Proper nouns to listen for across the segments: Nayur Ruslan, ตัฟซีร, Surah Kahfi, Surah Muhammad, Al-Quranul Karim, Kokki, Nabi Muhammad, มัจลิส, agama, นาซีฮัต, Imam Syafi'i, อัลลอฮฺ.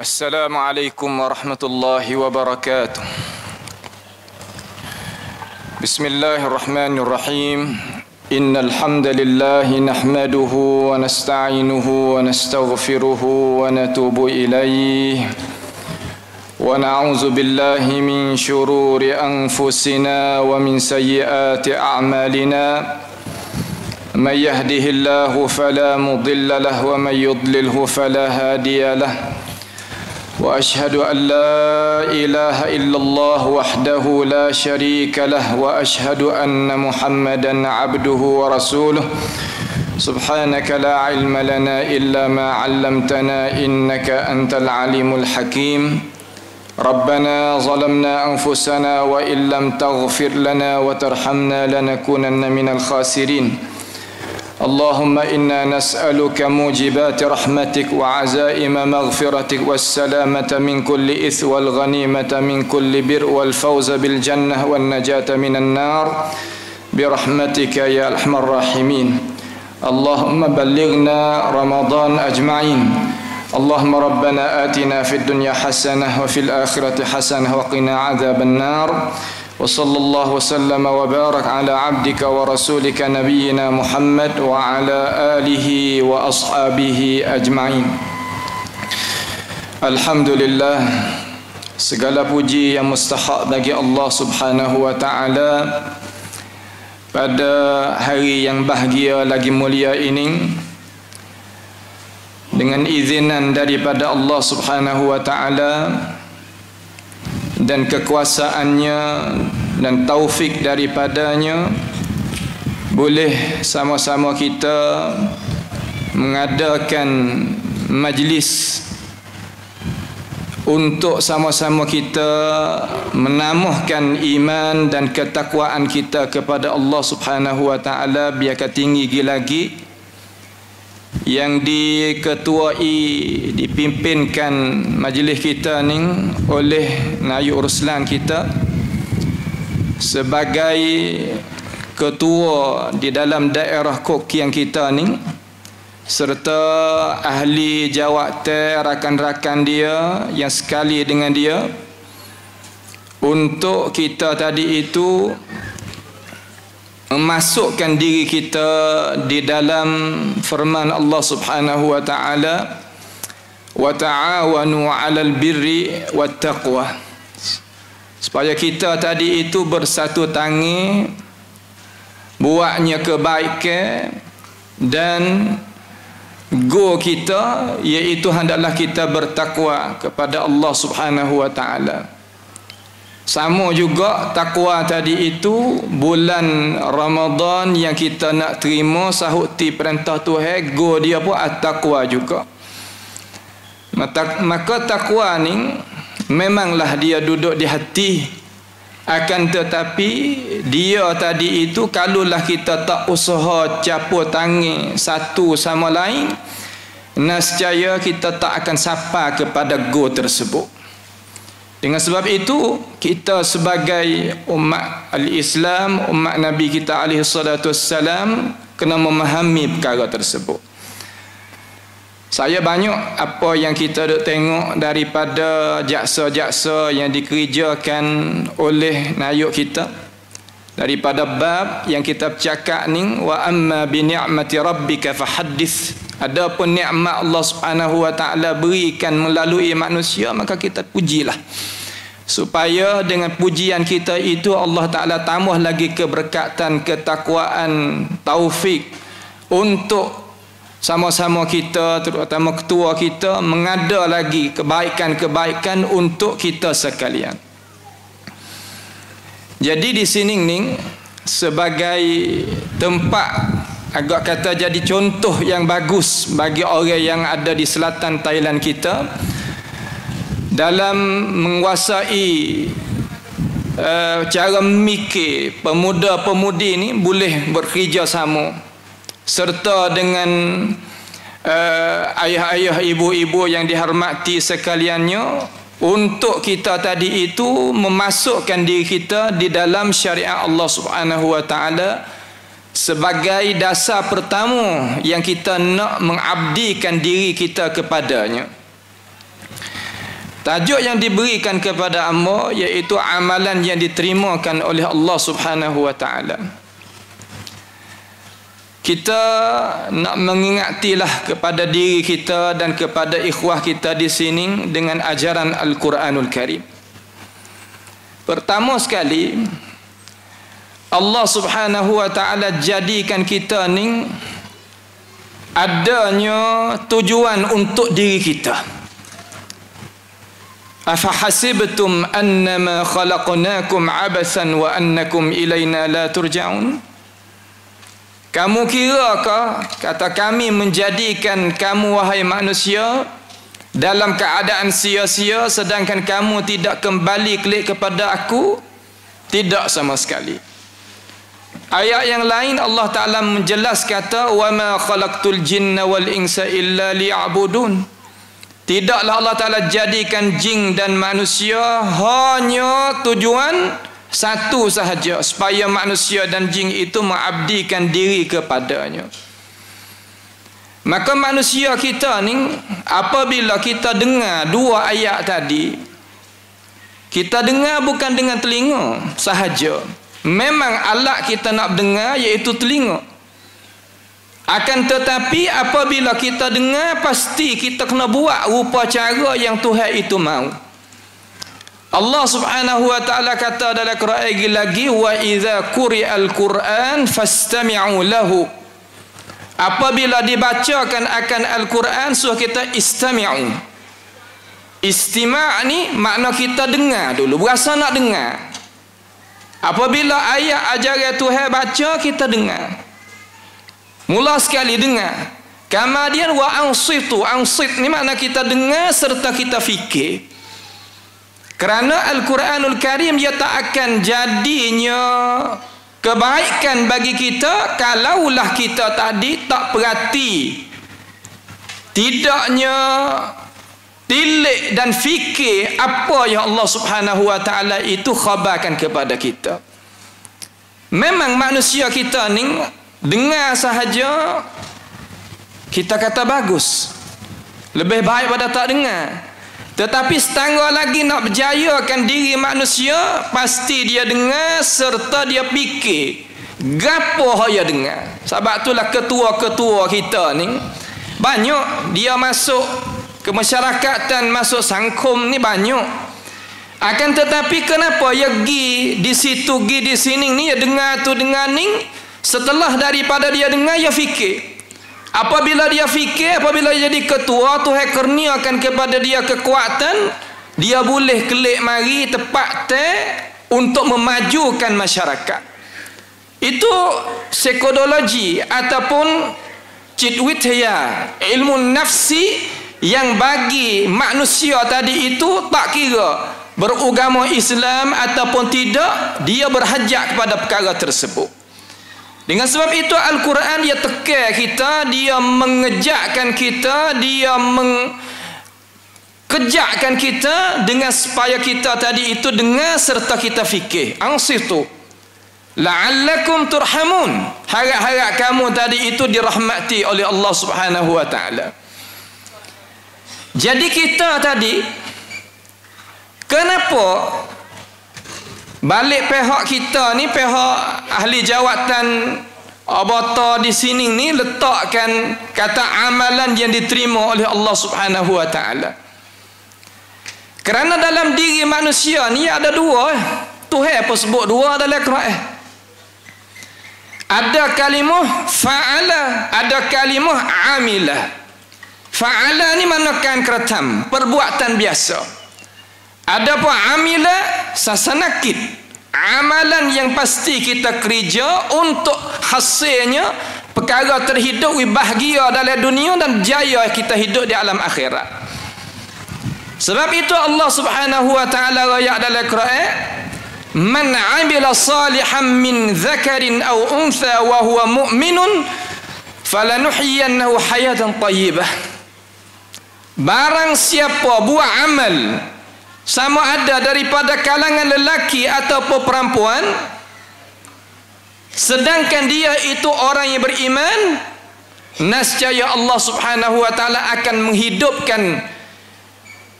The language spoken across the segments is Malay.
Assalamualaikum warahmatullahi wabarakatuh. Bismillahirrahmanirrahim. Innal hamdalillahi nahmaduhu wa nasta'inuhu wa nastaghfiruhu wa natubu ilaihi wa na'udzu billahi min shururi anfusina wa min sayyiati a'malina. Man yahdihillahu fala mudilla lahu wa man yudlilhu fala hadiya lahu. وأشهد أن لا إله إلا الله وحده لا شريك له وأشهد أن محمدا عبده ورسوله سبحانك لا علم لنا إلا ما علمتنا إنك أنت العليم الحكيم ربنا ظلمنا أنفسنا وإن لم تغفر لنا وترحمنا لنكونن من الخاسرين اللهم إنا نسألك موجبات رحمتك وعزائم مغفرتك والسلامة من كل إثم والغنيمة من كل بر والفوز بالجنة والنجاة من النار برحمتك يا أرحم الراحمين اللهم بلغنا رمضان أجمعين اللهم ربنا آتنا في الدنيا حسنة وفي الآخرة حسنة وقنا عذاب النار وصلى الله وسلم وبارك على عبدك ورسولك نبينا محمد وعلى آله وأصحابه أجمعين. Alhamdulillah, segala puji yang mustahak bagi Allah Subhanahu wa taala. Pada hari yang bahagia lagi mulia ini, dengan izinan daripada Allah Subhanahu wa taala dan kekuasaannya dan taufik daripadanya, boleh sama-sama kita mengadakan majlis untuk sama-sama kita menamahkan iman dan ketakwaan kita kepada Allah Subhanahu wa taala biarkan tinggi lagi, yang diketuai dipimpinkan majlis kita ni oleh Nayur Ruslan kita sebagai ketua di dalam daerah Kokki yang kita ni, serta ahli jawatan rakan-rakan dia yang sekali dengan dia, untuk kita tadi itu memasukkan diri kita di dalam firman Allah Subhanahu wa taala, wa ta'awanu 'alal birri wat taqwa, supaya kita tadi itu bersatu tangan buatnya kebaikan, dan goal kita iaitu hendaklah kita bertakwa kepada Allah Subhanahu wa taala. Sama juga takwa tadi itu bulan Ramadan yang kita nak terima sahuti perintah Tuhan, go dia pun at-taqwa juga. Maka takwa ni memanglah dia duduk di hati, akan tetapi dia tadi itu kalaulah kita tak usaha capur tangan satu sama lain, nescaya kita tak akan sampai kepada go tersebut. Dengan sebab itu, kita sebagai umat al-Islam, umat Nabi kita alaihi salatu wassalam, kena memahami perkara tersebut. Saya banyak apa yang kita duk tengok daripada jaksa-jaksa yang dikerjakan oleh nayuk kita, daripada bab yang kita bercakap ni, wa amma bi ni'mati rabbika fahaddits. Adapun nikmat Allah Subhanahu wa taala berikan melalui manusia, maka kita pujilah, supaya dengan pujian kita itu Allah taala tambah lagi keberkatan, ketakwaan, taufik untuk sama-sama kita, terutama ketua kita, mengada lagi kebaikan-kebaikan untuk kita sekalian. Jadi di sini ning sebagai tempat, agak kata jadi contoh yang bagus bagi orang yang ada di selatan Thailand kita dalam menguasai cara mikir. Pemuda-pemudi ini boleh bekerjasama, serta dengan ayah-ayah, ibu-ibu yang dihormati sekaliannya, untuk kita tadi itu memasukkan diri kita di dalam syariat Allah Subhanahu wa taala sebagai dasar pertama yang kita nak mengabdikan diri kita kepadanya. Tajuk yang diberikan kepada Ammar yaitu amalan yang diterimakan oleh Allah Subhanahu wa taala. Kita nak mengingatilah kepada diri kita dan kepada ikhwah kita di sini dengan ajaran Al-Quranul Karim. Pertama sekali, Allah Subhanahu wa taala jadikan kita ni adanya tujuan untuk diri kita. Afahasibtum annama khalaqnakum abasan wa annakum ilaina la turja'un? Kamu kirakah kata kami menjadikan kamu wahai manusia dalam keadaan sia-sia sedangkan kamu tidak kembali kepada aku? Tidak sama sekali. Ayat yang lain Allah Ta'ala menjelas kata wa ma khalaqtul jinna wal insa illa liya'budun. Tidaklah Allah Ta'ala jadikan jin dan manusia hanya tujuan satu sahaja, supaya manusia dan jin itu mengabdikan diri kepadanya. Maka manusia kita ni, apabila kita dengar dua ayat tadi, kita dengar bukan dengan telinga sahaja. Memang alat kita nak dengar iaitu telinga. Akan tetapi apabila kita dengar, pasti kita kena buat rupa cara yang Tuhan itu mahu. Allah Subhanahu wa taala kata dalam Quran lagi, wa idza quri'al Quran fastami'u lahu. Apabila dibacakan akan Al-Quran, suruh kita istami'u. Istima' ni makna kita dengar dulu, berasa nak dengar. Apabila ayat ajaran Tuhan baca, kita dengar. Mula sekali dengar. Kemudian wa ansitu, ansit ni makna kita dengar serta kita fikir. Kerana Al-Quranul Karim dia tak akan jadinya kebaikan bagi kita kalaulah kita tadi tak perhati. Tidaknya tilik dan fikir apa yang Allah Subhanahu wa taala itu khabarkan kepada kita. Memang manusia kita ni dengar sahaja kita kata bagus, lebih baik pada tak dengar. Tetapi setengah lagi nak berjayakan diri manusia, pasti dia dengar serta dia fikir gapo dia dengar. Sebab itulah ketua-ketua kita ni banyak dia masuk ke masyarakatan, masuk sangkum ni banyak. Akan tetapi kenapa dia pergi di situ, pergi di sini ni, dia dengar tu dengar ni. Setelah daripada dia dengar, dia fikir. Apabila dia fikir, apabila dia jadi ketua, Tuhan kurniakan kepada dia kekuatan, dia boleh kelik mari tepat untuk memajukan masyarakat. Itu psikologi ataupun citwitya, ilmu nafsi yang bagi manusia tadi itu tak kira beragama Islam ataupun tidak, dia berhajat kepada perkara tersebut. Dengan sebab itu Al-Quran dia teka kita, dia mengejakkan kita, dia mengkejakkan kita dengan supaya kita tadi itu dengar serta kita fikir. Ansitu la'allakum turhamun. Harap-harap kamu tadi itu dirahmati oleh Allah Subhanahu wa taala. Jadi kita tadi kenapa balik pihak kita ni, pihak ahli jawatan abata di sini ni letakkan kata amalan yang diterima oleh Allah Subhanahu wa taala. Kerana dalam diri manusia ni ada dua, Tuhan pun sebut dua dalam Quran. Ada kalimah fa'ala, ada kalimah amilah. Fa'ala ni maknakan keratam, perbuatan biasa. Adapun amilah sasanakit, amalan yang pasti kita kerja untuk hasilnya perkara terhidup bahagia dalam dunia dan jaya kita hidup di alam akhirat. Sebab itu Allah Subhanahu wa taala raya dalam Quran, "Man 'amila salihan min dzakarin aw untha wa huwa mu'minun falanuhyiyannahu hayatan thayyibah." Barang siapa buat amal sama ada daripada kalangan lelaki ataupun perempuan, sedangkan dia itu orang yang beriman, niscaya Allah Subhanahu wa taala akan menghidupkan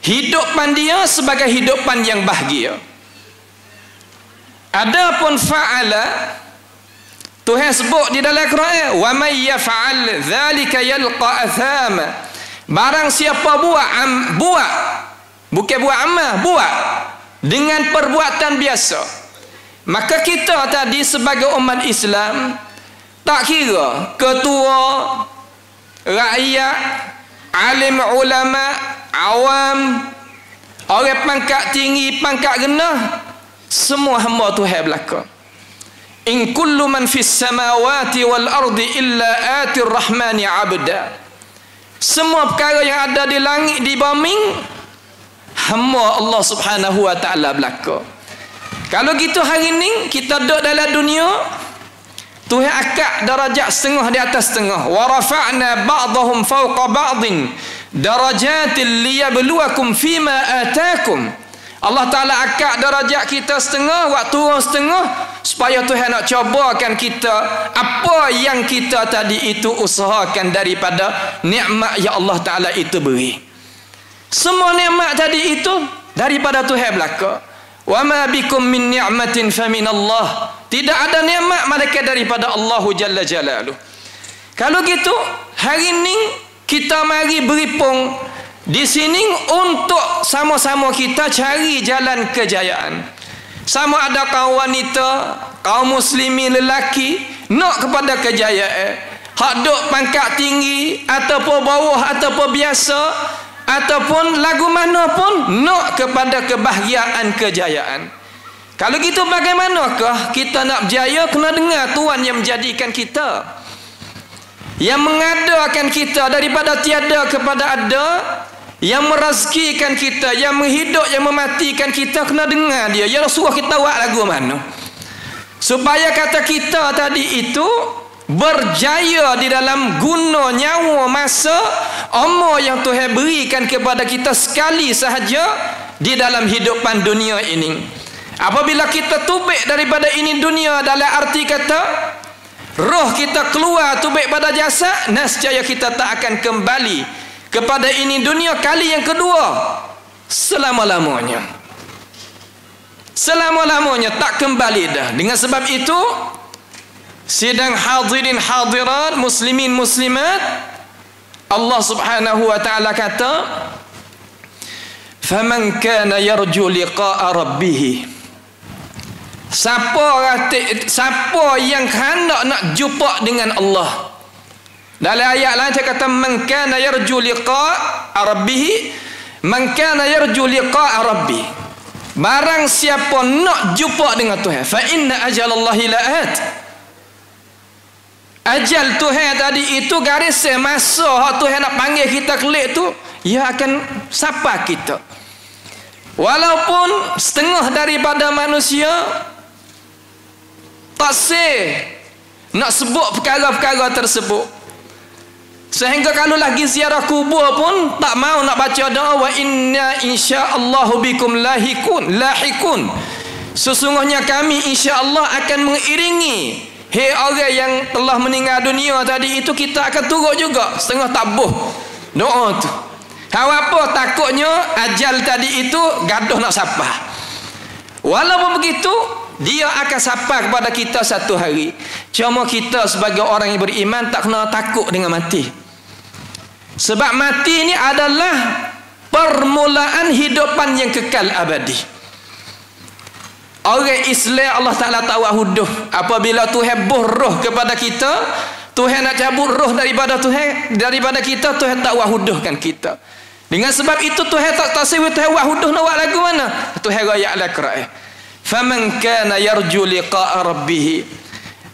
hidupan dia sebagai hidupan yang bahagia. Adapun fa'ala, Tuhan sebut di dalam Quran, "Wa may yaf'al dzalika yalqa athama." Barang siapa buat, bukan buat amal, buat dengan perbuatan biasa. Maka kita tadi sebagai umat Islam, tak kira ketua, rakyat, alim ulama, awam, orang pangkat tinggi, pangkat rendah, semua hamba Tuhan belaka. In kullu man fis samawati wal ardi illa atir rahmani abda. Semua perkara yang ada di langit di bumi hamba Allah Subhanahu wa taala belaka. Kalau gitu hari ni kita duduk dalam dunia, Tuhan akak darajat setengah di atas setengah. Wa rafa'na ba'dahum fawqa ba'din darajatil liyabluwakum fima ataakum. Allah Ta'ala akak darajat kita setengah, waktu orang setengah, supaya Tuhan nak cobakan kita apa yang kita tadi itu usahakan daripada nikmat yang Allah Ta'ala itu beri. Semua nikmat tadi itu daripada Tuhan belaka. Wa ma bikum min ni'matin faminallah. Tidak ada nikmat melainkan daripada Allahu Jalla Jalaluh. Kalau gitu, hari ini kita mari beripung di sini untuk sama-sama kita cari jalan kejayaan. Sama ada kaum wanita, kaum muslimin lelaki nak kepada kejayaan. Hak duk pangkat tinggi ataupun bawah ataupun biasa ataupun lagu mana pun nak kepada kebahagiaan kejayaan. Kalau gitu bagaimanakah kita nak berjaya? Kena dengar Tuhan yang menjadikan kita, yang mengadakan kita daripada tiada kepada ada, yang merezekikan kita, yang menghidup, yang mematikan kita. Kena dengar dia. Ya suruh kita buat lagu mana supaya kata kita tadi itu berjaya di dalam guna nyawa masa umur yang Tuhan berikan kepada kita sekali sahaja di dalam hidupan dunia ini. Apabila kita tubik daripada ini dunia, dalam arti kata roh kita keluar tubik pada jasad, nescaya kita tak akan kembali kepada ini dunia kali yang kedua selama-lamanya. Selama-lamanya tak kembali dah. Dengan sebab itu, sidang hadirin hadirat, muslimin muslimat, Allah Subhanahu wa taala kata, "Faman kana yarju liqa'a rabbih." Siapa yang hendak nak jumpa dengan Allah. Dalam ayat lain dia kata man kana yarju liqa'a rabbih, man kana yarju liqa'a rabbih. Barang siapa nak jumpa dengan Tuhan, fa inna ajalallahi la'at. Ajal Tuhan tadi itu garis masa hak Tuhan nak panggil kita kelik tu, ia akan sapa kita. Walaupun setengah daripada manusia tak seh nak sebut perkara-perkara tersebut, sehingga kalau lagi ziarah kubur pun tak mau nak baca doa wa inna insya'allahu bikum lahikun. Sesungguhnya kami insya'allah akan mengiringi. Hei orang yang telah meninggal dunia tadi itu, kita akan turut juga setengah tabuh doa tu. Awak apa takutnya ajal tadi itu gaduh nak sapah. Walaupun begitu, dia akan sapah kepada kita satu hari. Cuma kita sebagai orang yang beriman tak kena takut dengan mati. Sebab mati ini adalah permulaan hidupan yang kekal abadi. Orang Islam Allah Ta'ala tawahuduh. Apabila Tuhan buh roh kepada kita, Tuhan nak cabut roh daripada kita, Tuhan tak wahuduhkan kita. Dengan sebab itu Tuhan tak tasawuf Tuhan wahuduh nak buat lagu mana? Tuhan raya al-Quran. Faman kana yarju liqa'a rabbih.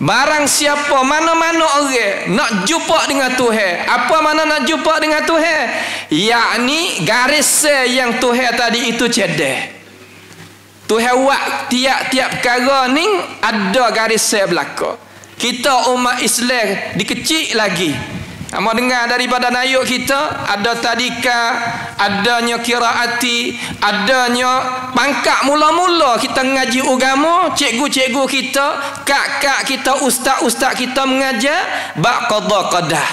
Barang siapa mana-mana orang nak jumpa dengan Tuhan. Apa mana nak jumpa dengan Tuhan? Yakni garis yang Tuhan tadi itu cedek. Tuhan buat tiap-tiap perkara ni ada garis belaka. Kita umat Islam dikecil lagi. Kamu dengar daripada Nayuk kita, ada tadika, adanya kiraati, adanya pangkat mula-mula kita mengaji agama, cikgu-cikgu kita, kakak kita, ustaz-ustaz kita mengajar bab qada qadah.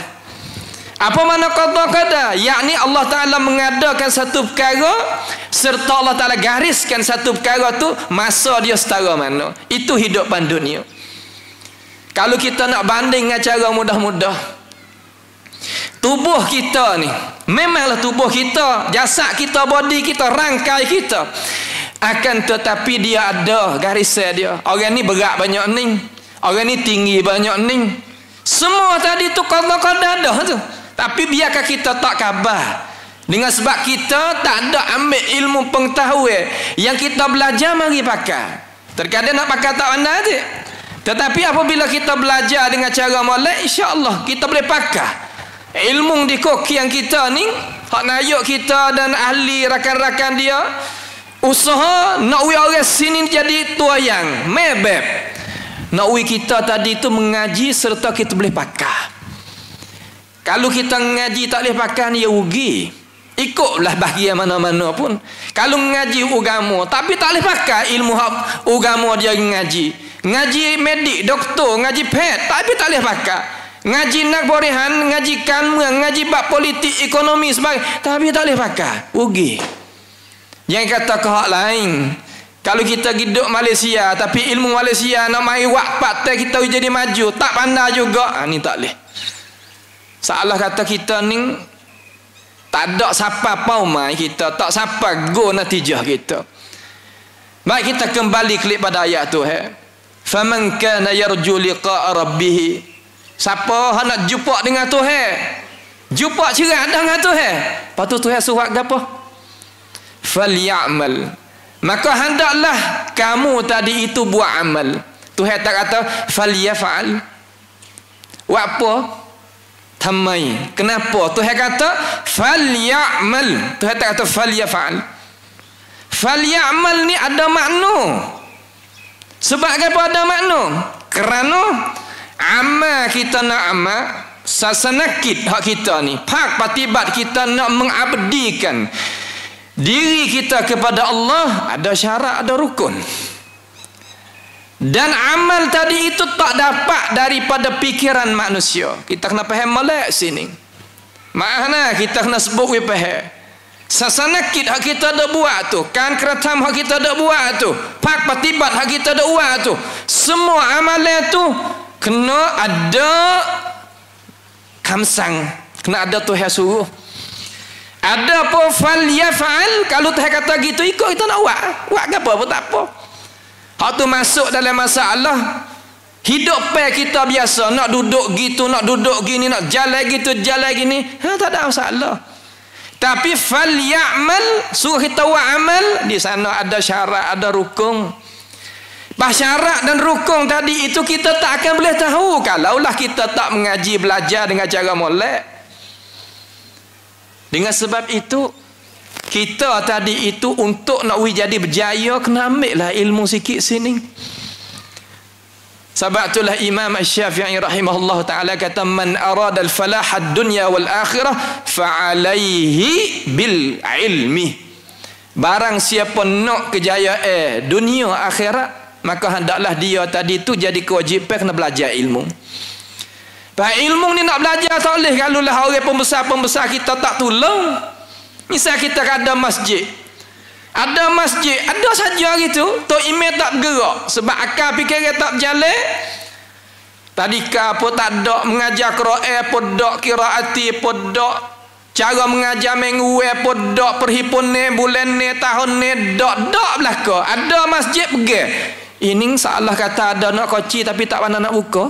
Apa mana qada-qada? Yakni Allah Ta'ala mengadakan satu perkara serta Allah Ta'ala gariskan satu perkara tu masa dia setara mana. Itu hidup dunia. Kalau kita nak banding dengan cara mudah-mudah, tubuh kita ni memanglah tubuh kita, jasad kita, body kita, rangkai kita, akan tetapi dia ada garisnya dia. Orang ni berat banyak ni, orang ni tinggi banyak ni, semua tadi tu qada-qada dah tu. Tapi biarkan kita tak khabar, dengan sebab kita tak ada ambil ilmu pengetahuan yang kita belajar mari pakai. Terkadang nak pakai tak pandai je, tetapi apabila kita belajar dengan cara molek, insya-Allah kita boleh pakai ilmu di Kokki yang kita ni. Hak nayuk kita dan ahli rakan-rakan dia usaha nak we orang sini jadi tuayang mebeb. Nak we kita tadi itu mengaji serta kita boleh pakai. Kalau kita ngaji tak boleh pakai ni ya rugi. Ikutlah bahagian mana-mana pun. Kalau ngaji agama tapi tak boleh pakai ilmu hak agama dia ngaji. Ngaji medik, doktor, ngaji pet tapi tak boleh pakai. Ngaji nak borehan, ngaji kanma, ngaji bab politik, ekonomi sebagainya tapi tak boleh pakai. Rugi. Jangan kata ke hak lain. Kalau kita hidup Malaysia tapi ilmu Malaysia nak mai wak partai kita jadi maju, tak pandai juga, ni tak leh. Salah kata kita ni tak ada siapa pau mai kita, tak siapa go natijah kita. Baik, kita kembali klik pada ayat tu eh. Faman kana yarju liqa'a rabbih. Siapa hang nak jumpa dengan Tuhan? Jumpa cerak dengan Tuhan. Patu Tuhan surat gapo? Falyamal. Maka hendaklah kamu tadi itu buat amal. Tuhan tak kata falyafal. Buat apa? Tamai. Kenapa? Tuhan kata falyamal. Tuhan tak kata falyafal. Falyamal ni ada makna. Sebab apa ada makna? Kerana amal kita nak amal, sasanakit hak kita ni, hak patibat kita nak mengabdikan diri kita kepada Allah, ada syarat, ada rukun. Dan amal tadi itu tak dapat daripada pikiran manusia. Kita kena faham molek sini. Makna kita kena sebut we faham. Sasana kit hak kita dah buat tu, kan keratam hak kita dah buat tu, pak patibat hak kita dah buat tu, semua amalan tu kena ada kamsang, kena ada Tuhan suruh. Ada apa fal yafal? Kalau Tuhan kata gitu ikut kita nak buat. Buat apa pun tak apa. Hak tu masuk dalam masalah hidup pe kita biasa, nak duduk gitu, nak duduk gini, nak jalan gitu, jalan gini, tak ada masalah. Tapi fal ya'mal, suruh kita buat amal, di sana ada syarat, ada rukun. Bah syarat dan rukun tadi itu kita tak akan boleh tahu kalaulah kita tak mengaji belajar dengan cara molek. Dengan sebab itu kita tadi itu untuk nak jadi berjaya kena ambil lah ilmu sikit sini. Sebab itulah Imam Syafi'i rahimahullah taala kata man arada al-falah ad-dunya wal akhirah fa alaihi bil ilmi. Barang siapa nak kejayaan dunia akhirat maka hendaklah dia tadi itu jadi kewajipan kena belajar ilmu. Pak ilmu ni nak belajar tak boleh kalau lah orang pembesar-pembesar kita tak tolong. Misal kita ada masjid. Ada masjid, ada saja gitu, tok imam tak bergerak sebab akal fikiran tak berjalan. Tadika pun tak ada mengajar Quran, pun dak qiraati, pun dak cara mengajar minggu, pun dak perhipun ni, bulan ni, tahun ni, dak belaka. Ada masjid pergi. Ini salah kata ada nak koci tapi tak pandai nak buka.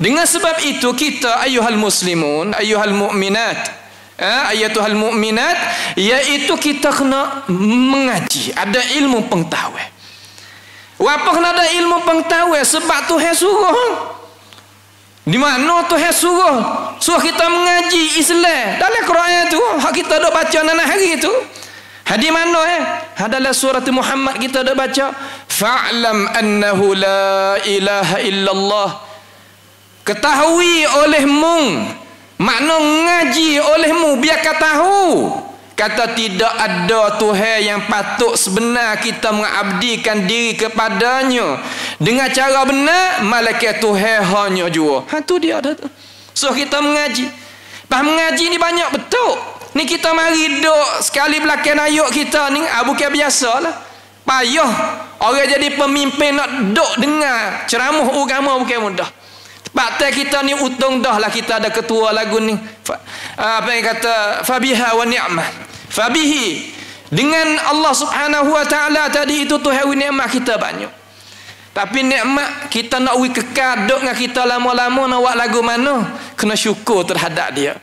Dengan sebab itu kita ayuhal muslimun, ayuhal mu'minat, ayatuhal mu'minat, iaitu kita kena mengaji, ada ilmu pengetahuan. Apa kena ada ilmu pengetahuan? Sebab Tuhan suruh. Di mana Tuhan suruh? Suruh kita mengaji Islam. Dalam Quran tu, hak kita dok baca anak hari tu. Hadis mana Adalah surah Muhammad kita dok baca, fa'lam annahu la ilaha illallah. Ketahui olehmu, makna ngaji olehmu, biar kau tahu kata tidak ada Tuhan yang patut sebenar kita mengabdikan diri kepadanya dengan cara benar, malaikat Tuhan hanya jua. Ha tu dia ada tu. So kita mengaji. Paham mengaji ni banyak betul. Ni kita mari duduk sekali belakang ayuk kita ni, bukan biasalah. Payah orang jadi pemimpin nak duduk dengar ceramah agama bukan mudah. Pakta kita ni untung dah lah kita ada ketua lagu ni. Apa yang kata fabiha wa ni'mah. Fabihi, dengan Allah Subhanahu wa taala tadi itu Tuhan nikmat kita banyak. Tapi nikmat kita nak we kekal duk dengan kita lama-lama nak buat lagu mana? Kena syukur terhadap dia.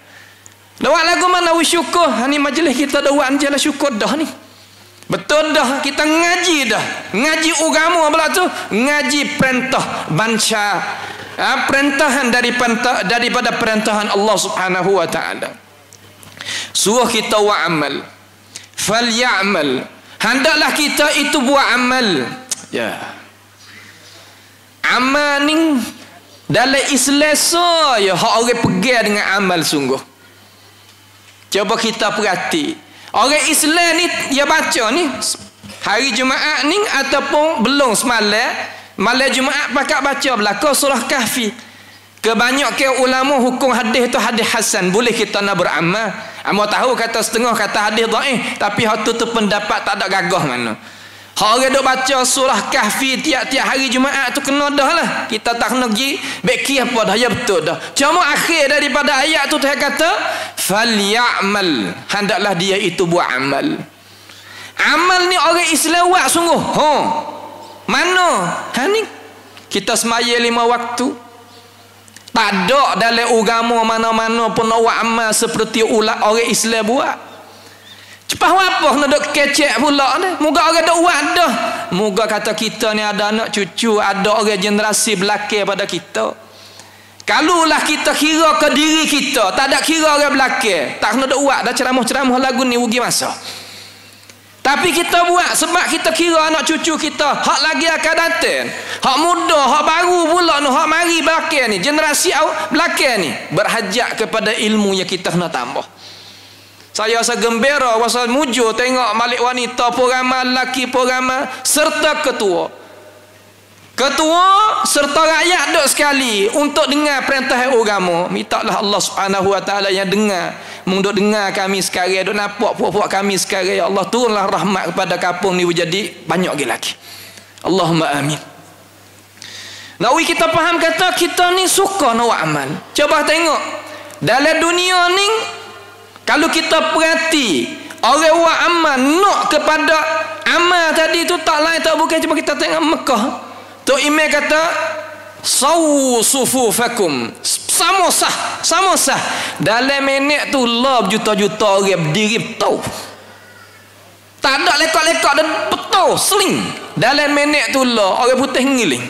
Nak buat lagu mana we syukur? Ha ni majlis kita dah buat anjelah syukur dah ni. Betul dah kita ngaji dah. Ngaji agama pula tu, ngaji perintah banca. Perintahan daripada perintahan Allah Subhanahu wa taala. Suruh kita buat amal. Fal ya'mal. Hendaklah kita itu buat amal. Ya. Amal ni dalam Islam so ya hak orang pegang dengan amal sungguh. Cuba kita perhati. Orang Islam ni dia baca ni hari Jumaat ni ataupun belum semalam. Malam Jumaat pakak baca belakang surah Kahfi. Kebanyakan ulama hukum hadis tu hadis hasan, boleh kita nak beramal. Amo tahu kata setengah kata hadis dhaif, tapi hak tu pendapat tak ada gagah mana. Hak orang duk baca surah Kahfi tiap-tiap hari Jumaat tu kena dah lah. Kita tak kena pergi beki apa dah ya betul dah. Cuma akhir daripada ayat tu dia kata falyamal. Hendaklah dia itu buat amal. Amal ni orang Islam buat sungguh. Ha. Mana? Ha ni kita semaya 5 waktu. Tak ada dalam agama mana-mana pun nak buat amal seperti ulat orang Islam buat. Cepat buat apa nak dok kecek pula ni. Moga orang dok buat dah. Moga kata kita ni ada anak cucu, ada orang generasi belakang pada kita. Kalaulah kita kira ke diri kita, tak ada kira orang belakang, tak kena dok buat dah ceramah-ceramah lagu ni rugi masa. Tapi kita buat sebab kita kira anak cucu kita hak lagi akan datang. Hak muda, hak baru pula ni, hak mari belakang ni, generasi belakang ni berhajat kepada ilmu yang kita kena tambah. Saya rasa gembira pasal mujur tengok malik wanita pun ramai, lelaki pun ramai, serta ketua. Ketua serta rakyat duduk sekali untuk dengar perintah agama. Mintalah Allah Subhanahu wa taala yang dengar. Mung duk dengar kami sekarang, duk nampak puak-puak kami sekarang, ya Allah turunlah rahmat kepada kampung ni jadi banyak lagi. Allahumma amin. Nawi kita faham kata kita ni suka nak buat amal. Cuba tengok dalam dunia ni kalau kita perhati orang buat amal nak kepada amal tadi tu tak lain tak bukan cuma kita tengok Mekah. Tok Imam kata sawu sufufakum, sama sah dalam minit tu lah juta-juta orang berdiri betul, tak ada lekak-lekak dan betul seling dalam minit tu lah orang putih ngiling.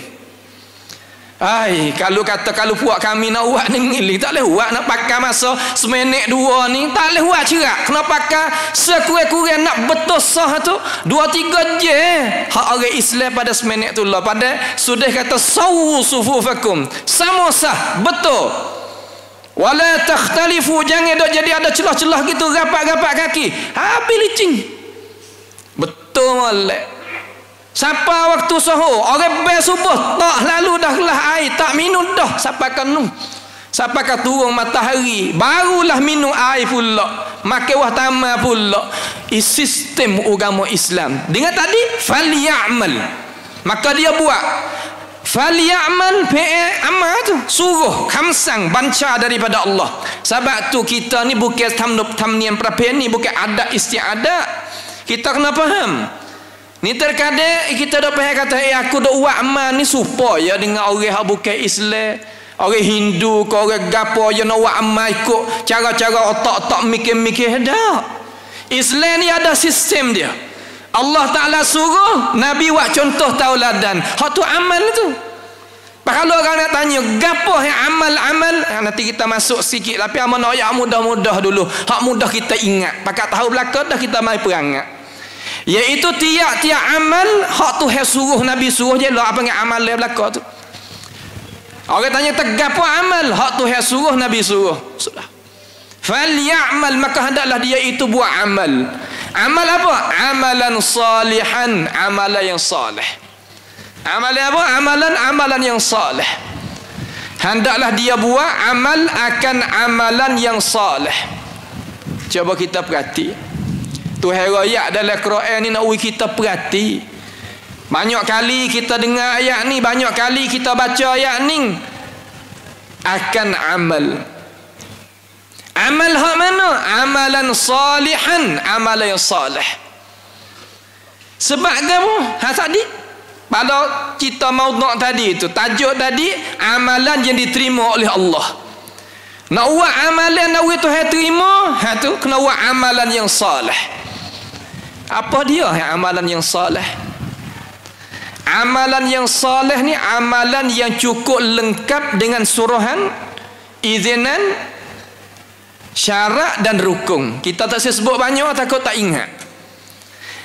Ai kalau kata kalau puak kami nak buat ni ngiling tak boleh buat, nak pakai masa seminit dua ni tak boleh buat cerak, kena pakai sekurang-kurang nak betul sah tu 2-3 je hak orang Islam pada seminit tu lah pada sudah kata sawu sufufakum, sama sah betul. Wala takhtalifu, jangan dok jadi ada celah-celah gitu rapat-rapat kaki. Habis licin. Betul molek. Siapa waktu sahur, orang bel subuh tak lalu dah gelas air, tak minum dah sampai kenung. Sampai ke turun matahari, barulah minum air pula. Makan wah tamah pula. Sistem agama Islam. Dengan tadi falyamal. Maka dia buat falyaman PA amad suruh kamsang banca daripada Allah. Sebab tu kita ni bukan tamnian perapeni, bukan adat istiadat. Kita kena faham. Ni terkadang kita dah pernah kata aku dak buat amal ni supaya dengan orang hak bukan Islam, orang Hindu ke orang gapo je nak buat amal ikut cara-cara otak-otak mikir-mikir dak. Islam ni ada sistem dia. Allah Ta'ala suruh Nabi buat contoh tauladan. Hak tu amal tu. Kalau orang nak tanya gapo yang amal-amal, nanti kita masuk sikit tapi amal nak ayat mudah-mudah dulu. Hak mudah kita ingat. Pakat tahu belaka dah kita mai perangat. Iaitu tiap-tiap amal hak tu yang suruh Nabi suruh je lah apa dengan amal dia belaka tu. Orang tanya gapo amal, hak tu yang suruh Nabi suruh. Sudah. Falyamal, maka hendaklah dia itu buat amal. Amal apa? Amalan salihan, amalan yang saleh. Amalan apa? Amalan yang saleh. Hendaklah dia buat amal akan amalan yang salih. Cuba kita perhati. Tuhan royak dalam Quran ni nak kita perhati. Banyak kali kita dengar ayat ni, banyak kali kita baca ayat ni. Akan amal. Amal hak mana? Amalan salihan, amalan yang salih. Sebab kamu, tadi pada kita maudhu' tadi itu, tajuk tadi, amalan yang diterima oleh Allah. Nak buat amalan nak buat Tuhan terima, tu kena buat amalan yang salih. Apa dia amalan yang salih? Amalan yang salih ni amalan yang cukup lengkap dengan suruhan, izinan, syarat dan rukun. Kita tak sebut banyak takut tak ingat.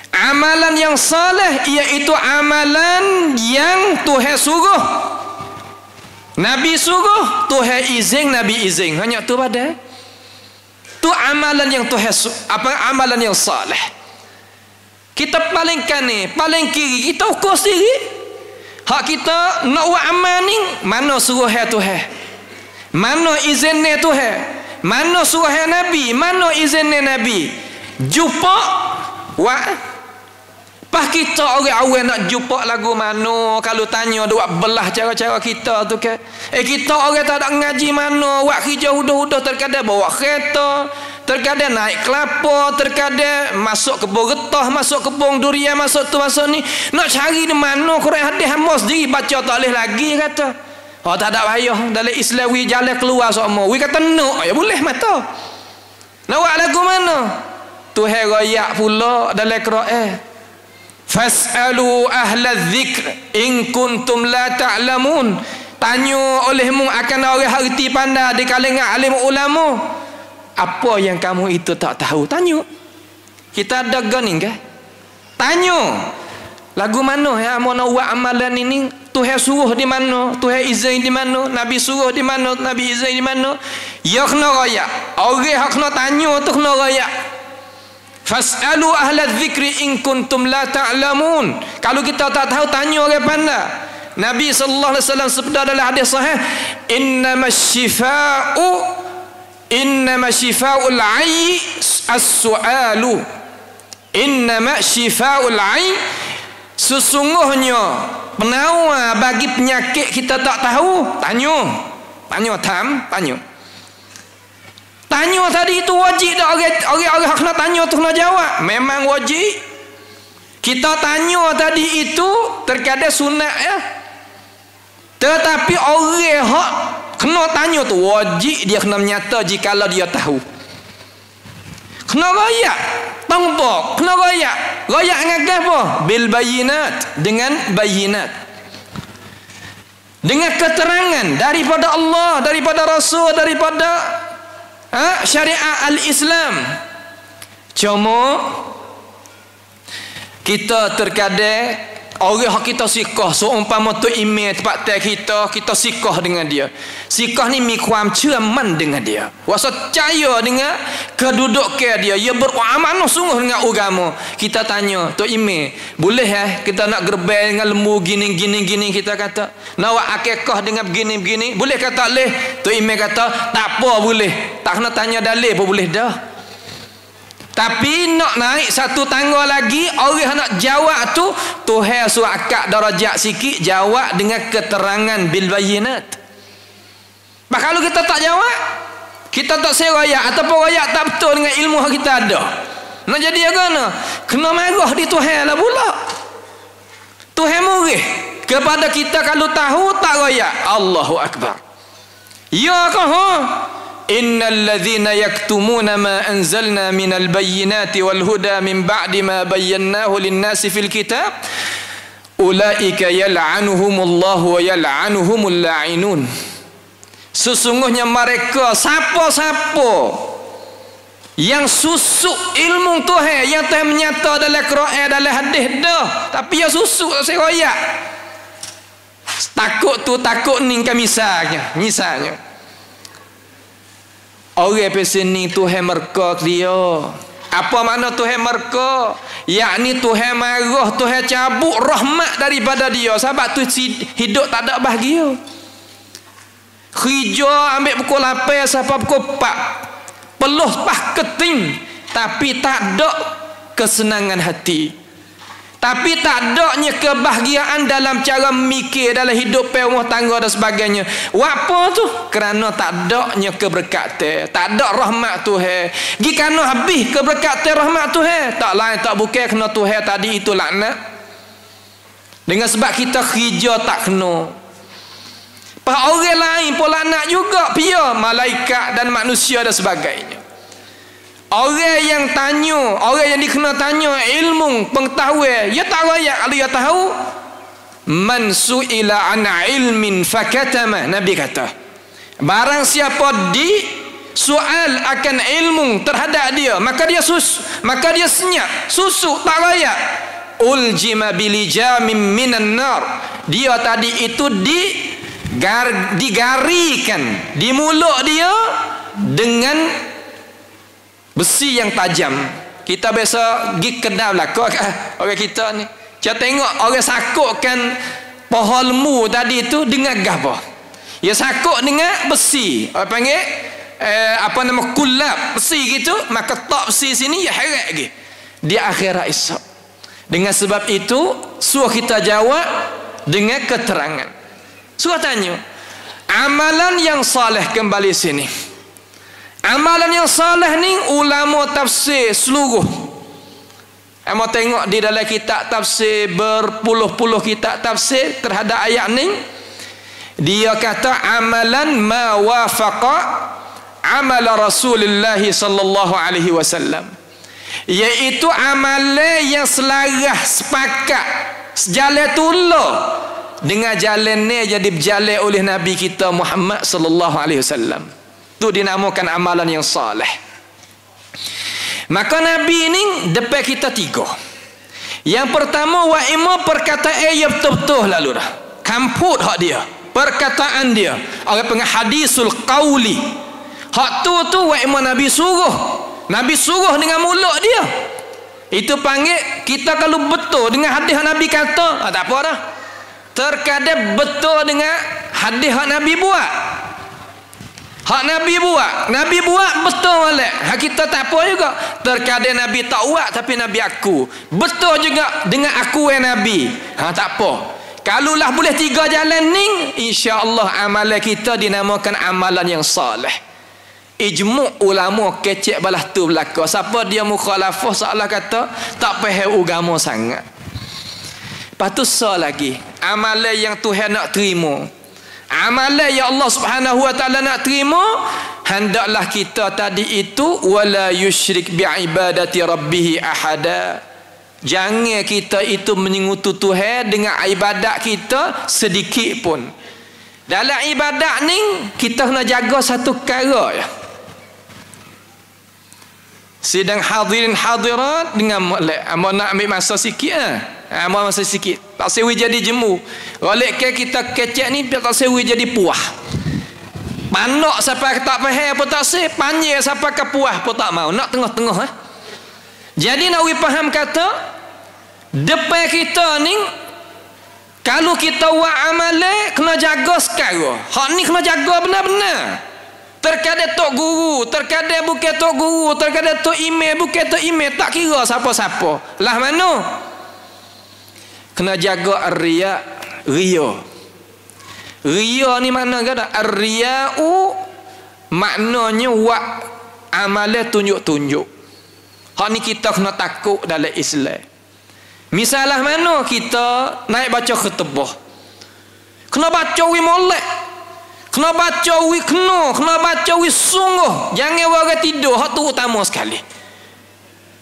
Amalan yang saleh iaitu amalan yang Tuhan suruh, Nabi suruh, Tuhan izin, Nabi izin. Hanya tu pada tu amalan yang Tuhan apa amalan yang saleh. Kita paling kanan, paling kiri, kita ukur sendiri. Hak kita nak buat amal ni, mana suruh Tuhan? Mana izin Tuhan? Mana suruh Nabi? Mana izin Nabi? Jumpa wah. Pas kita orang-orang nak jumpa lagu mana, kalau tanya dia buat belah cara-cara kita tu ke. Kita orang tak ada ngaji mana, buat kerja hudah-hudah, terkadang bawa kereta, terkadang naik kelapa, terkadang masuk kebun getah, masuk kebun durian, masuk tu masuk ni. Nak cari di mana Quran hadis hamba sendiri baca tak boleh lagi kata. Oh tak ada payah dalam Islam we jalan keluar semua. We kata no, ya boleh mata. Nak buat lagu mana? Tuhan royak pula dalam Quran. Fas'alu ahlaz zikr in kuntum la ta'lamun. Tanya olehmu akan orang harti pandai di kalangan alim ulama. Apa yang kamu itu tak tahu? Tanya. Kita ada ganing ke? Tanya. Lagu mana yang mau nak buat amalan ini? Tuhan suruh di mana? Tuhan izin di mana? Nabi suruh di mana? Nabi izin di mana? Ya kena royak. Orang hak kena tanya tu kena royak. Fas'alu ahlaz zikri in kuntum la ta'lamun. Kalau kita tak tahu tanya orang pandai. Nabi sallallahu alaihi wasallam sabda dalam hadis sahih, innamasyifaa'ul 'ayyi as-su'alu. Innamasyifaa'ul 'ayyi, sesungguhnya penawar bagi penyakit kita tak tahu, tanya. Tanya. Tanya tadi itu wajib dah. Orang-orang kena tanya tu kena jawab. Memang wajib. Kita tanya tadi itu terkadang sunat ya. Tetapi orang hak kena tanya tu wajib dia kena menyata jikalau dia tahu. Kena royak. Tanpa kena royak. Royak dengan apa? Bil bayinat, dengan bayinat. Dengan keterangan daripada Allah, daripada Rasul, daripada syariat al-Islam. Cuma kita terkadang orang yang kita sikah, seumpama tu email tempat kita, kita sikah dengan dia. Sikah ni mi kuam cerman dengan dia. Wasa percaya dengan kedudukan dia. Dia beramanah sungguh dengan agama. Kita tanya, tu email, boleh kita nak gerbel dengan lembu gini-gini kita kata. Nak buat akikah dengan begini-begini, boleh ke tak boleh? Tu email kata, tak apa boleh. Tak nak tanya dalil pun boleh dah. Tapi nak naik satu tangga lagi, orang nak jawab tu, Tuhan suruh akak darajat sikit, jawab dengan keterangan bil bayinat. Bah kalau kita tak jawab, kita tak seraya ataupun royak tak betul dengan ilmu yang kita ada. Nak jadi agana, kena marah di Tuhan lah pula. Tuhan murih kepada kita kalau tahu tak royak. Allahu akbar. Ya ke ha? Innal ladzina yaktumuna ma anzalna minal bayyinati wal huda min ba'di ma bayyanahu lin-nasi fil kitab ulaika yal'anuhumullahu wa yal'anuhumul la'inun. Sesungguhnya mereka siapa-siapa yang susuk ilmu Tuhan yang Tuhan menyata dalam Quran dalam hadis dah, tapi yang susuk saya royak. Takut tu takut ni kan misalnya. Orang pesen ni Tuhan merka dia. Apa makna Tuhan merka? Yakni Tuhan marah, Tuhan cabut rahmat daripada dia. Sebab tu hidup tak ada bahagia. Hijau ambil pukul lapai sampai pukul 4. Peluh pah keting tapi tak ada kesenangan hati. Tapi tak adanya kebahagiaan dalam cara mikir dalam hidup rumah tangga dan sebagainya. Wapo tu kerana tak adanya keberkatan, tak ada rahmat Tuhan. Gi kana habis keberkatan rahmat Tuhan, tak lain tak bukan kena Tuhan tadi itu laknat. Dengan sebab kita kerja tak kena. Pas orang lain pun laknat juga pia malaikat dan manusia dan sebagainya. Orang yang tanya, orang yang dikena tanya ilmu, pengetahuan, dia tak layak kalau dia tahu. Man su'ila an ilmin fakatama. Nabi kata, barang siapa di soal akan ilmu terhadap dia, maka dia senyap, susuk, tak layak. Uljima bilijamim minan nar. Dia tadi itu digarikan di mulut dia dengan besi yang tajam. Kita biasa pergi kedai belakang orang kita ni. Kita tengok orang sakutkan pahalmu tadi tu dengan gabah. Dia sakut dengan besi. Orang panggil kulap besi gitu. Maka tok besi sini dia heret lagi. Dia akhirat esok. Dengan sebab itu suruh kita jawab dengan keterangan. Suruh tanya. Amalan yang saleh kembali sini. Amalan yang salah ni ulama tafsir seluruh. Amo tengok di dalam kitab tafsir berpuluh-puluh kitab tafsir terhadap ayat ni. Dia kata amalan ma wafaqa amala Rasulullah sallallahu alaihi wasallam. Iaitu amalan yang selarah sepakat sejalan tulah dengan jalan ni jadi berjalan oleh Nabi kita Muhammad sallallahu alaihi wasallam. Itu dinamakan amalan yang saleh. Maka Nabi ini depan kita tiga. Yang pertama wa imam perkataan yang betul-betul lalu dah. Kamput hak dia, perkataan dia. Orang panggil hadisul qauli. Hak tu wa imam Nabi suruh. Nabi suruh dengan mulut dia. Itu panggil kita kalau betul dengan hadis Nabi kata, tak apa dah. Terkadang betul dengan hadis Nabi buat. Hak Nabi buat betul walak. Hak kita tak apa juga. Terkadang Nabi tak buat tapi Nabi aku. Betul juga dengan aku yang Nabi. Ha tak apa. Kalulah boleh tiga jalan ni, insya-Allah amalan kita dinamakan amalan yang saleh. Ijmu' ulama kecek balah tu belaka. Siapa dia mukhalafah seolah kata tak faham agama sangat. Patut sah lagi. Amalan yang Tuhan nak terima. Amalan yang Allah Subhanahu wa taala nak terima, hendaklah kita tadi itu wala yusyrik bi ibadati rabbih ahada. Jangan kita itu menyekutu Tuhan dengan ibadat kita sedikit pun. Dalam ibadat ni kita kena jaga satu perkara ya. Sidang hadirin hadirat dengan molek. Ambo nak ambil masa sikit ah. Ambo masa sikit. Tak sewi jadi jemu. Golek ke kita kecek ni tak sewi jadi puah. Panak sampai tak faham pun tak sewi, panjang sampai ke puah pun tak mau. Nak tengah-tengah eh. Jadi nak we faham kata depan kita ni kalau kita buat amalan kena jaga sekarang. Hak ni kena jaga benar-benar. Terkadang tok guru, terkadang bukan tok guru, terkadang tok imam, bukan tok imam, tak kira siapa-siapa. Lah mana? Kena jaga ar-riya, riya. Riya ni makna kata ar-riya'u maknanya buat amalan tunjuk-tunjuk. Hak ni kita kena takut dalam Islam. Misalah mana kita naik baca khutbah. Kena baca wi molek. Kena baca wik no, kena baca wik sungguh. Jangan orang tidur, hak tu utama sekali.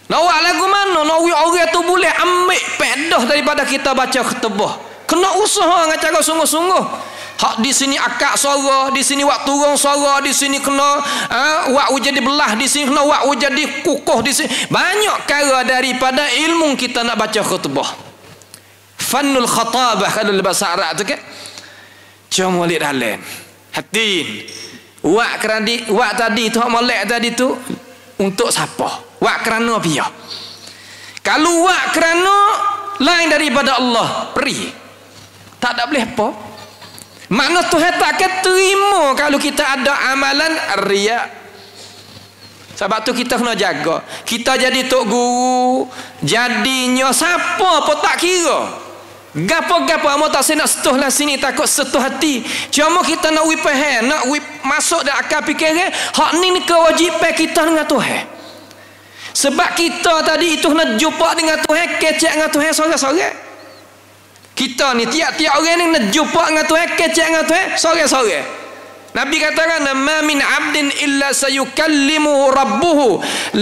Nak buat lagu mana, nak wik orang tu boleh ambil pedah daripada kita baca khutbah. Kena usaha dengan cara sungguh-sungguh. Hak di sini akak suara, di sini wak turun suara, di sini kena wak jadi belah, di sini kena wak jadi kukuh, di sini. Banyak cara daripada ilmu kita nak baca khutbah. Fannul khatabah kalau bahasa Arab tu kan. Cuma lihat dalam. Hatin wak tadi tu hak molek tadi tu untuk siapa? Wak kerana dia. Kalau wak kerana lain daripada Allah, peri. Tak ada boleh apa. Makna Tuhan tak akan terima kalau kita ada amalan riak. Sebab tu kita kena jaga. Kita jadi tok guru, jadinya siapa pun tak kira. Gapo-gapo amo tak senak setuh lah sini, takut setuh hati. Cuma kita nak wipahan, nak wip masuk dah akal fikiran, hak ni kewajipan kita dengan Tuhan. Sebab kita tadi itu nak jumpa dengan Tuhan, kecek dengan Tuhan sore-sore. Kita ni tiap-tiap orang ni nak jumpa dengan Tuhan, kecek dengan Tuhan sore-sore. Nabi katakan, "Ma min 'abdin illa sayukallimuhu rabbuhu,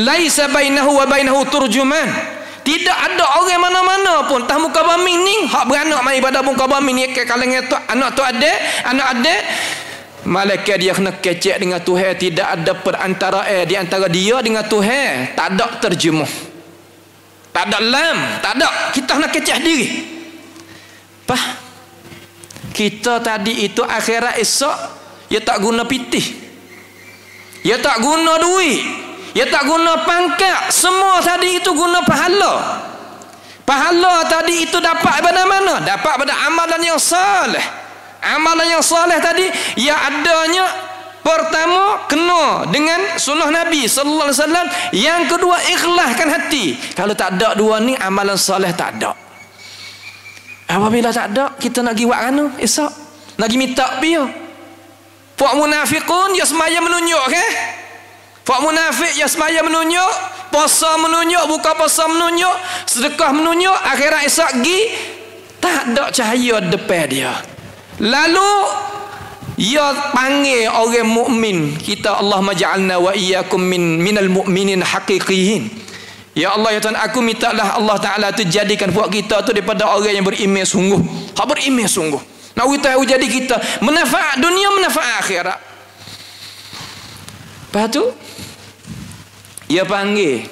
laisa bainahu wa bainahu turjuman." Tidak ada orang mana-mana pun tah muka bumi ni hak beranak mai pada muka bumi ni kalangan tu anak tu ada, anak ada malaikat dia kena kecek dengan Tuhan, tidak ada perantaraan di antara dia dengan Tuhan, tak ada terjemuh. Tak ada lam, tak ada. Kita nak kecek diri. Pah. Kita tadi itu akhirat esok dia tak guna pitih. Dia tak guna duit. Ya tak guna pangkat. Semua tadi itu guna pahala. Pahala tadi itu dapat pada mana? Dapat pada amalan yang soleh. Amalan yang soleh tadi yang adanya pertama kena dengan sunnah Nabi sallallahu alaihi wasallam, yang kedua ikhlaskan hati. Kalau tak ada dua ni amalan soleh tak ada. Apabila tak ada, kita nak pergi buat anu esok? Nak pergi minta pia. Pak munafiqun ya semaya menunjuk ke? Pak munafik yang semaya menunjuk, puasa menunjuk, buka puasa menunjuk, sedekah menunjuk, akhirat esok gi tak ada cahaya depan dia. Lalu ia panggil orang mukmin. Kita Allah maj'alna wa iyyakum minal mu'minin haqiqiyin. Ya Allah ya Tuhan, aku mintalah Allah Taala tu jadikan buat kita tu daripada orang yang beriman sungguh. Hak beriman sungguh. Nak tahu jadi kita manfaat dunia, manfaat akhirat. Lepas tu ia panggil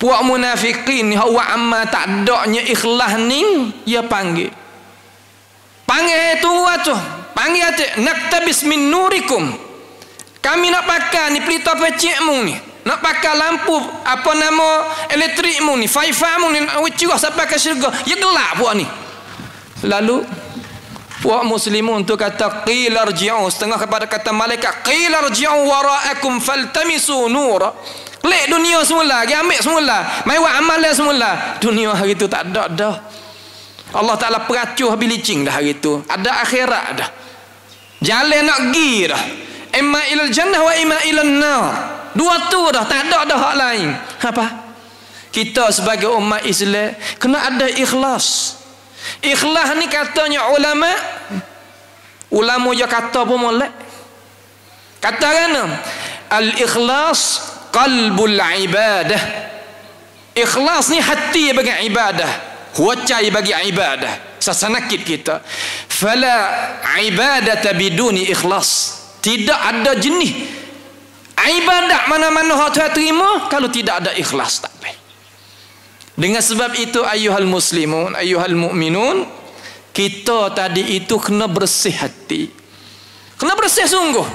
puak munafiqin hawa amma tak adanya ikhlas ning, ia panggil. Panggil tu atuh, panggil ate naktabis min nurikum. Kami nak pakai ni pelita pecikmu ni. Nak pakai lampu apa nama elektrikmu ni, faifamu ni nak cerah sampai ke syurga. Ya gelap puak ni. Lalu wa muslimun tu kata qila rji'u, setengah kepada kata malaikat qila rji'u wara'akum faltamisu nur. Lek dunia semula, dia ambil semula, mai buat amalan semula. Dunia hari tu tak ada dah. Allah Taala peracuh habis licin dah hari tu. Ada akhirat dah. Jalan nak gi dah. Imma ilal jannah wa imma ilan nar. Dua tu dah, tak ada dah hak lain. Apa? Kita sebagai umat Islam kena ada ikhlas. Ikhlas ni katanya ulama. Ulama je kata pun molek. Kata kan al-ikhlas qalbul ibadah. Ikhlas ni hati bagi ibadah, huacai bagi ibadah. Sasanakit kita. Fala ibadata biduni ikhlas. Tidak ada jenis ibadah mana-mana hak Tuhan terima kalau tidak ada ikhlas, tak baik. Dengan sebab itu ayuhal muslimun, ayuhal mu'minun, kita tadi itu kena bersih hati. Kena bersih sungguh.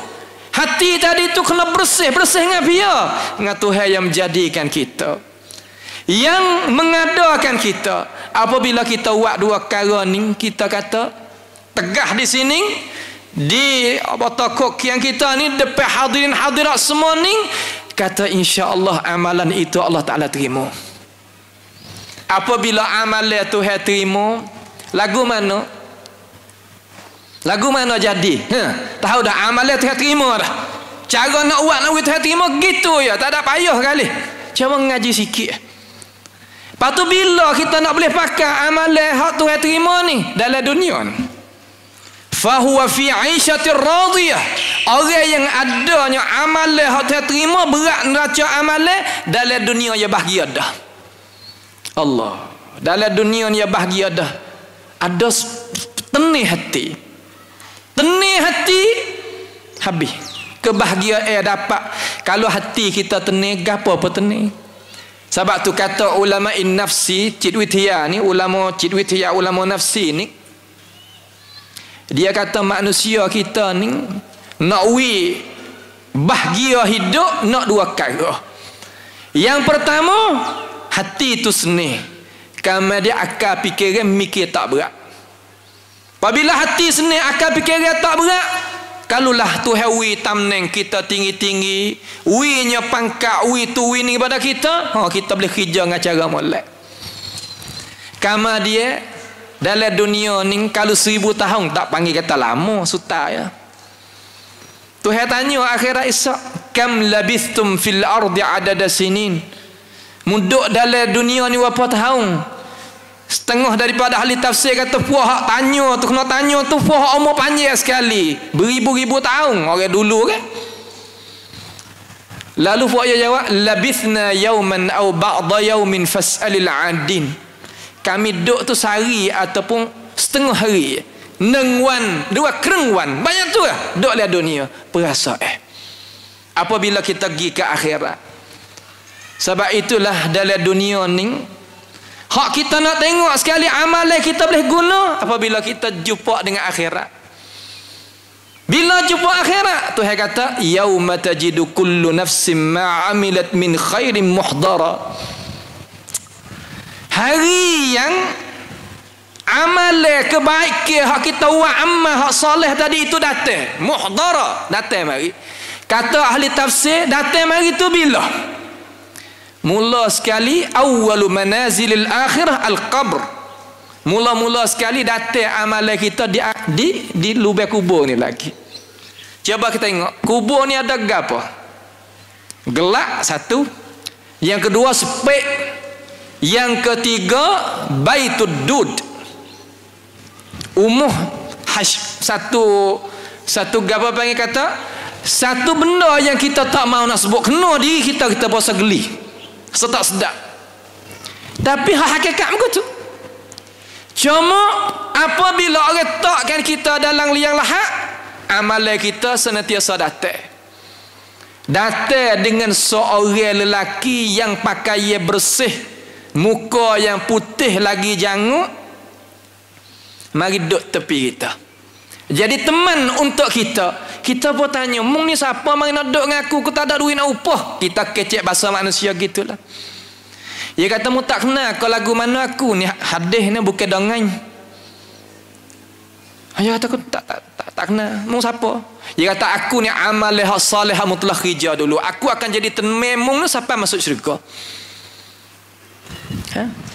Hati tadi itu kena bersih, bersih dengan dia, dengan Tuhan yang menjadikan kita, yang mengadakan kita. Apabila kita buat dua perkara ni, kita kata tegah di sini di abata Kokki yang kita ni depan hadirin hadirat semua ni, kata insya-Allah amalan itu Allah Taala terima. Apabila amalan Tuhan terima, lagu mana? Lagu mana jadi? Tahu dah amalan Tuhan terima dah. Cara nak buat lagu Tuhan terima gitu ya, tak ada payah kali. Cuma ngaji sikit. Lepas tu bila kita nak boleh pakai amalan hak Tuhan terima ni dalam dunia ni? Fa huwa fi 'aishatir radiyah. Orang yang adanya amalan hak Tuhan terima berat neraca amalan dalam dunia dia bahagia dah. Allah dalam dunia ni bahagia dah. Ada tenih hati, tenih hati habis kebahagiaan dapat kalau hati kita tenih. Gapo apa tenih? Sebab tu kata ulama in nafsi cidwithia ni, ulama cidwithia, ulama nafsi ni, dia kata manusia kita ni nak wi bahagia hidup nak dua perkara. Yang pertama hati tu seni. Kama dia akal fikiran mikir tak berat. Apabila hati senang akal fikiran tak berat, kalulah tu hewi tamneng kita tinggi-tinggi, winya pangkat, wi tu wi ni pada kita, ha kita boleh kerja dengan cara molek. Kama dia dalam dunia ni kalau 1000 tahun tak panggil kata lama suta ya. Tuhan tanya akhirat esok, kam labithum fil ardi adada sinin. Muduk dalam dunia ni berapa tahun? Setengah daripada ahli tafsir kata puah hak tanya tu kena tanya tu puah umur panjang sekali, beribu-ribu tahun orang dulu kan. Lalu puah dia jawab, labithna yauman aw ba'da yaumin fas'alil 'adin. Kami duduk tu sehari ataupun setengah hari. Nengwan, dua kerengwan, banyak tu lah duduk dalam dunia. Perasa apabila kita pergi ke akhirat. Sebab itulah dalam dunia ni hak kita nak tengok sekali amalan kita boleh guna apabila kita jumpa dengan akhirat. Bila jumpa akhirat, Tuhan kata, yauma tajidu kullu nafsin ma 'amilat min khairin muhdara. Hari yang amalan kebaikan hak kita buat amal hak soleh tadi itu datang, muhdara, datang mari. Kata ahli tafsir, datang mari tu bila? Mula sekali awwalu manazilil akhirah al-qabr. Mula-mula sekali datang amalan kita di lubang kubur ni lagi. Cuba kita tengok, kubur ni ada gapo? Gelap satu. Yang kedua sepik. Yang ketiga baitud dud. Umuh hash satu gapo panggil kata? Satu benda yang kita tak mau nak sebut kena diri kita kita berasa geli. Sedap-sedap. Tapi hakikat begitu. Cuma apabila orang takkan kita dalam liang lahat, amalan kita senantiasa datang. Datang dengan seorang lelaki yang pakaian bersih, muka yang putih lagi janggut. Mari duduk tepi kita. Jadi teman untuk kita. Kita pun tanya, mung ni siapa mari nak duduk dengan aku tak ada duit nak upah. Kita kecek bahasa manusia gitulah. Dia kata mu tak kenal kau lagu mana aku ni hadis ni bukan dongan. Dia kata aku tak kenal. Mung siapa? Dia kata aku ni amal hak soleh hak mutlak kerja dulu. Aku akan jadi teman mung ni sampai masuk syurga. Ha?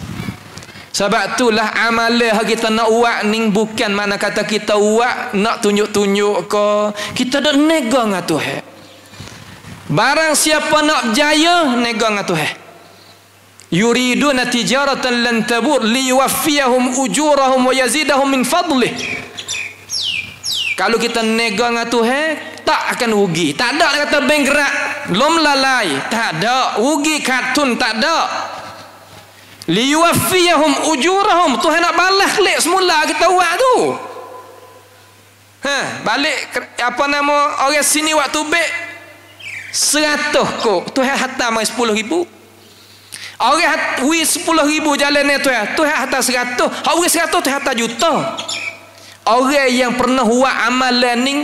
Sebab itulah amalan kita nak buat ni bukan mana kata kita buat nak tunjuk-tunjuk ke. Kita dah nego dengan Tuhan. Barang siapa nak berjaya, nego dengan Tuhan. Yuriduna tijaratan lan tabur liwaffiyahum ujurahum wa yazidahum min fadlih. Kalau kita nego dengan Tuhan, tak akan rugi. Tak ada kata bank gerak, lom lalai, tak ada. Rugi katun tak ada. Liyuwaffiyahum ujurahum. Tuhan nak balas kelek semula kita buat tu. Ha, balik apa nama orang sini waktu baik 100 kok. Tuhan hantar mai 10,000. Orang hat wi 10,000 jalan ni Tuhan. Tuhan hantar 100. Hak wi 100 Tuhan hantar juta. Orang yang pernah buat amalan ni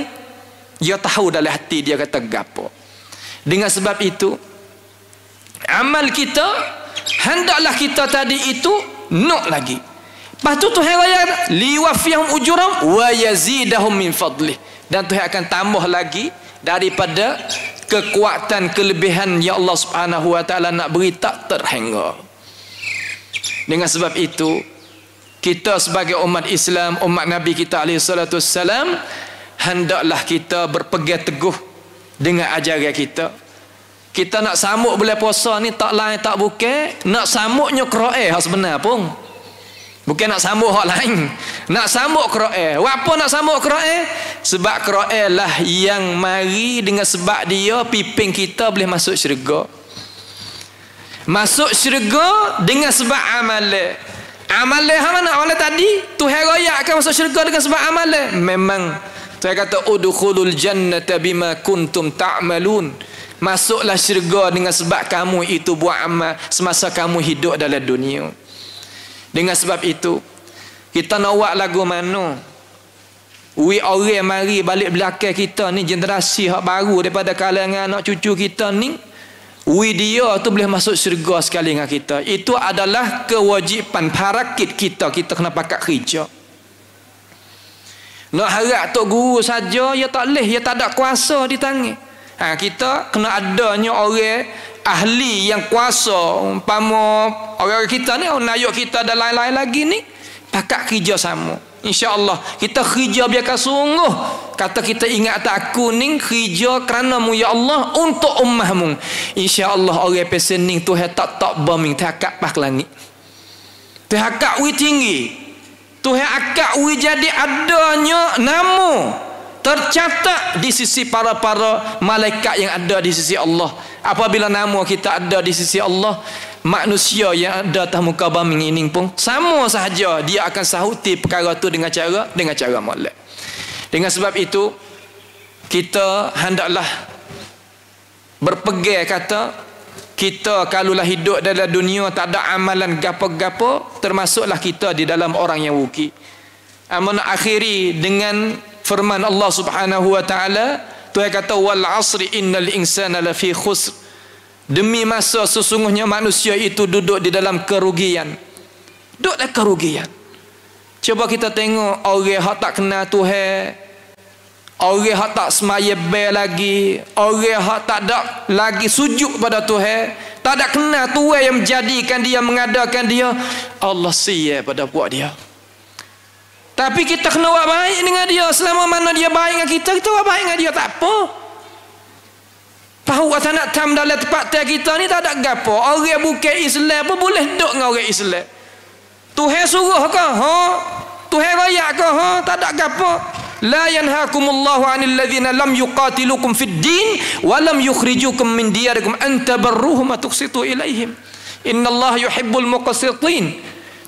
dia tahu dalam hati dia kata gapo. Dengan sebab itu amal kita hendaklah kita tadi itu nak lagi. Lepas tu Tuhan raya liwafihum ujuram wa yazidahum min fadlih. Dan Tuhan akan tambah lagi daripada kekuatan kelebihan yang Allah Subhanahu wa taala nak beri tak terhingga. Dengan sebab itu kita sebagai umat Islam, umat Nabi kita alaihi salatu wassalam, hendaklah kita berpegang teguh dengan ajaran kita. Kita nak samuk bulan puasa ni tak lain tak bukan nak samuknya qiraat hak sebenar pun. Bukan nak samuk hak lain. Nak samuk qiraat. Apa nak samuk qiraat? Sebab qiraat lah yang mari dengan sebab dia piping kita boleh masuk syurga. Masuk syurga dengan sebab amalan. Amalan hang mana amalan tadi? Tuhan royak akan masuk syurga dengan sebab amalan. Memang Tuhan kata udkhulul jannata bima kuntum ta'malun. Masuklah syurga dengan sebab kamu itu buat amal semasa kamu hidup dalam dunia. Dengan sebab itu, kita nak buat lagu mana? We orang mari balik belakang kita ni generasi hak baru daripada kalangan anak cucu kita ni, we dia tu boleh masuk syurga sekali dengan kita. Itu adalah kewajipan parakit kita. Kita kena pakat kerja. Nak harap tok guru saja, ya tak leh, ya tak ada kuasa di tangan. Ha, kita kena adanya orang ahli yang kuasa. Umpama orang kita ni, nayuk kita dan lain-lain lagi ni, pakat kerja sama. InsyaAllah kita kerja biarkan sungguh. Kata kita ingat tak aku ni kerja kerana mu ya Allah untuk ummahmu. InsyaAllah orang pesen ni tu tak tak bombing, tak pak langit. Terhakak wi tinggi. Tuhan akak wi jadi adanya nama tercatat di sisi para-para malaikat yang ada di sisi Allah. Apabila nama kita ada di sisi Allah, manusia yang ada atas muka bumi ini pun sama sahaja dia akan sahuti perkara tu dengan cara molek. Dengan sebab itu kita hendaklah berpegang kata kita kalulah hidup dalam dunia tak ada amalan gapo-gapo, termasuklah kita di dalam orang yang wuki. Amun akhiri dengan firman Allah Subhanahu wa taala, Tuhan kata wal asri innal insana lafi khusr. Demi masa sesungguhnya manusia itu duduk di dalam kerugian. Duduk dalam kerugian. Cuba kita tengok orang hak tak kenal Tuhan, orang hak tak semaya bel lagi, orang hak tak ada lagi sujud pada Tuhan, tak ada kenal Tuhan yang menjadikan dia, mengadakan dia, Allah sia pada buat dia. Tapi kita kena buat baik dengan dia. Selama mana dia baik dengan kita, kita buat baik dengan dia, tak apa. Tahu tak nak tam dalam tempat kita ni tak ada gapo. Orang bukan Islam pun boleh duduk dengan orang Islam. Tuhan suruh ke? Ha? Tuhan rakyat ke? Ha? Tak ada gapo. La yanhaakumullahu 'anil ladzina lam yuqatilukum fid din wa lam yukhrijukum min diyarikum an tabarruhum wa tuqsitu ilaihim. Innallaha yuhibbul muqsitin.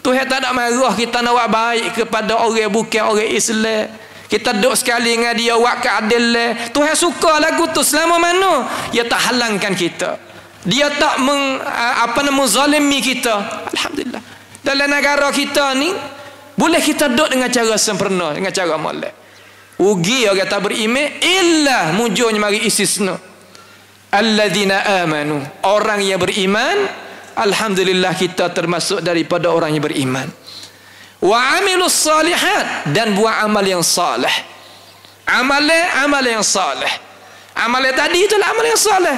Tuhan tak ada marah kita nak buat baik kepada orang bukan orang Islam. Kita duduk sekali dengan dia buat keadilan. Tuhan suka lagu tu selama mana dia tak halangkan kita. Dia tak zalimi kita. Alhamdulillah. Dalam negara kita ni boleh kita duduk dengan cara sempurna, dengan cara molek. Ugi orang tak beriman illa mujurnya mari istisna alladzina amanu, orang yang beriman. Alhamdulillah kita termasuk daripada orang yang beriman. Wa amilus salihat, dan buat amal yang saleh. Amal yang saleh. Amal tadi itulah amal yang saleh.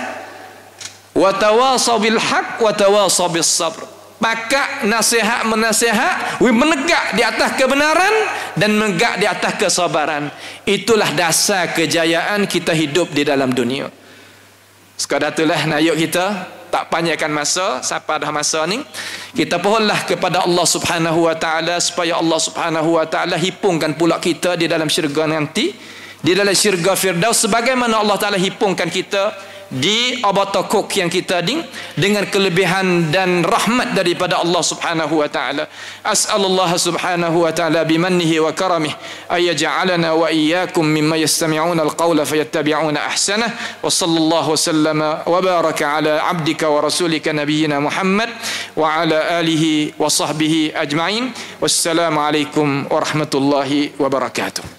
Wa tawasaw bil haqq wa tawasaw bis sabr. Maka nasihat menasihat, menegak di atas kebenaran dan menegak di atas kesabaran. Itulah dasar kejayaan kita hidup di dalam dunia. Sekadar itulah nayuk kita, tak panjangkan masa. Sampai dah masa ni, kita pohonlah kepada Allah Subhanahu wa taala supaya Allah Subhanahu wa taala hipungkan pula kita di dalam syurga nanti, di dalam syurga Firdaus, sebagaimana Allah taala hipungkan kita di abata Kokki yang kita ding dengan kelebihan dan rahmat daripada Allah Subhanahu wa taala. As'alullaha subhanahu wa taala bimannihi wa karamih ay yaj'alana wa iyyakum mimma yastami'una alqawla fayattabi'una ahsana wa sallallahu sallama wa baraka ala abdika wa rasulika nabiyyina Muhammad wa ala alihi wa sahbihi ajma'in. Wassalamu alaikum warahmatullahi wabarakatuh.